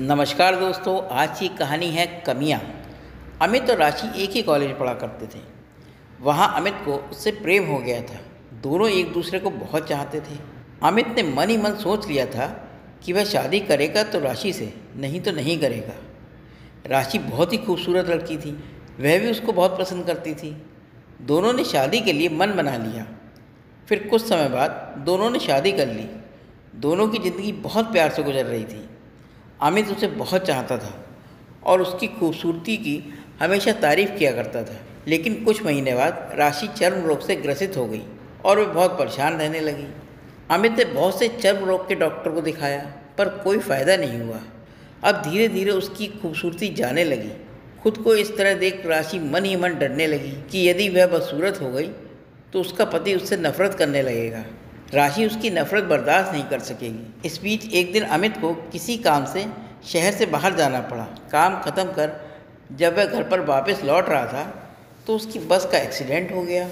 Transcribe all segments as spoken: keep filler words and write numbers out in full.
नमस्कार दोस्तों, आज की कहानी है कमिया। अमित और राशि एक ही कॉलेज पढ़ा करते थे। वहाँ अमित को उससे प्रेम हो गया था। दोनों एक दूसरे को बहुत चाहते थे। अमित ने मन ही मन सोच लिया था कि वह शादी करेगा तो राशि से, नहीं तो नहीं करेगा। राशि बहुत ही खूबसूरत लड़की थी, वह भी उसको बहुत पसंद करती थी। दोनों ने शादी के लिए मन बना लिया। फिर कुछ समय बाद दोनों ने शादी कर ली। दोनों की ज़िंदगी बहुत प्यार से गुजर रही थी। अमित उसे बहुत चाहता था और उसकी खूबसूरती की हमेशा तारीफ़ किया करता था। लेकिन कुछ महीने बाद राशि चर्म रोग से ग्रसित हो गई और वह बहुत परेशान रहने लगी। अमित ने बहुत से चर्म रोग के डॉक्टर को दिखाया, पर कोई फ़ायदा नहीं हुआ। अब धीरे धीरे उसकी खूबसूरती जाने लगी। खुद को इस तरह देख राशि मन ही मन डरने लगी कि यदि वह बदसूरत हो गई तो उसका पति उससे नफरत करने लगेगा। राशि उसकी नफरत बर्दाश्त नहीं कर सकेगी। इस बीच एक दिन अमित को किसी काम से शहर से बाहर जाना पड़ा। काम ख़त्म कर जब वह घर पर वापस लौट रहा था तो उसकी बस का एक्सीडेंट हो गया।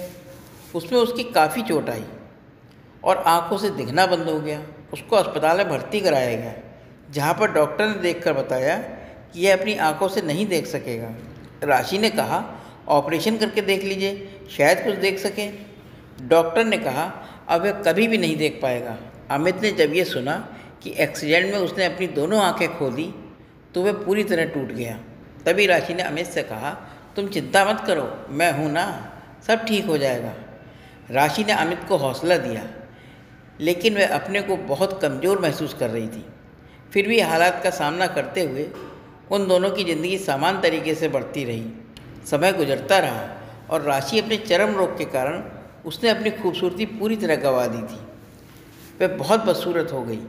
उसमें उसकी काफ़ी चोट आई और आंखों से दिखना बंद हो गया। उसको अस्पताल में भर्ती कराया गया, जहाँ पर डॉक्टर ने देखकर बताया कि यह अपनी आंखों से नहीं देख सकेगा। राशि ने कहा, ऑपरेशन करके देख लीजिए, शायद कुछ देख सकें। डॉक्टर ने कहा, अब वह कभी भी नहीं देख पाएगा। अमित ने जब यह सुना कि एक्सीडेंट में उसने अपनी दोनों आंखें खो दी तो वह पूरी तरह टूट गया। तभी राशि ने अमित से कहा, तुम चिंता मत करो, मैं हूँ ना, सब ठीक हो जाएगा। राशि ने अमित को हौसला दिया, लेकिन वह अपने को बहुत कमज़ोर महसूस कर रही थी। फिर भी हालात का सामना करते हुए उन दोनों की ज़िंदगी सामान्य तरीके से बढ़ती रही। समय गुजरता रहा और राशि अपने चरम रोग के कारण उसने अपनी खूबसूरती पूरी तरह गंवा दी थी। वह बहुत बदसूरत हो गई।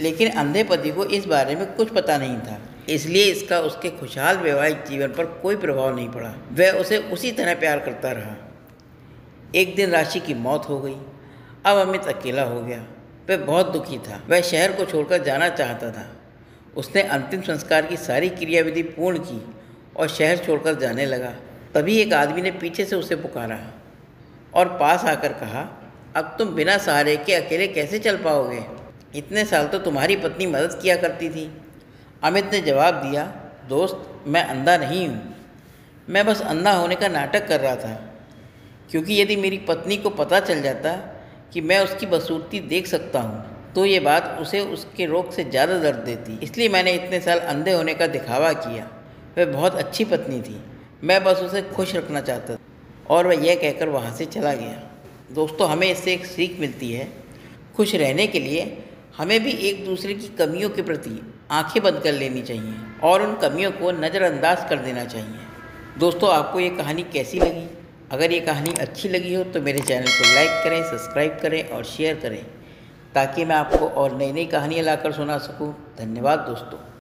लेकिन अंधे पति को इस बारे में कुछ पता नहीं था, इसलिए इसका उसके खुशहाल वैवाहिक जीवन पर कोई प्रभाव नहीं पड़ा। वह उसे उसी तरह प्यार करता रहा। एक दिन राशि की मौत हो गई। अब अमित अकेला हो गया। वह बहुत दुखी था। वह शहर को छोड़कर जाना चाहता था। उसने अंतिम संस्कार की सारी क्रियाविधि पूर्ण की और शहर छोड़कर जाने लगा। तभी एक आदमी ने पीछे से उसे पुकारा और पास आकर कहा, अब तुम बिना सहारे के अकेले कैसे चल पाओगे? इतने साल तो तुम्हारी पत्नी मदद किया करती थी। अमित ने जवाब दिया, दोस्त, मैं अंधा नहीं हूँ। मैं बस अंधा होने का नाटक कर रहा था, क्योंकि यदि मेरी पत्नी को पता चल जाता कि मैं उसकी बदसूरती देख सकता हूँ तो ये बात उसे उसके रोग से ज़्यादा दर्द देती। इसलिए मैंने इतने साल अंधे होने का दिखावा किया। वह बहुत अच्छी पत्नी थी, मैं बस उसे खुश रखना चाहता था। और वह यह कहकर वहाँ से चला गया। दोस्तों, हमें इससे एक सीख मिलती है, खुश रहने के लिए हमें भी एक दूसरे की कमियों के प्रति आंखें बंद कर लेनी चाहिए और उन कमियों को नज़रअंदाज कर देना चाहिए। दोस्तों, आपको ये कहानी कैसी लगी? अगर ये कहानी अच्छी लगी हो तो मेरे चैनल को लाइक करें, सब्सक्राइब करें और शेयर करें, ताकि मैं आपको और नई नई कहानियाँ लाकर सुना सकूँ। धन्यवाद दोस्तों।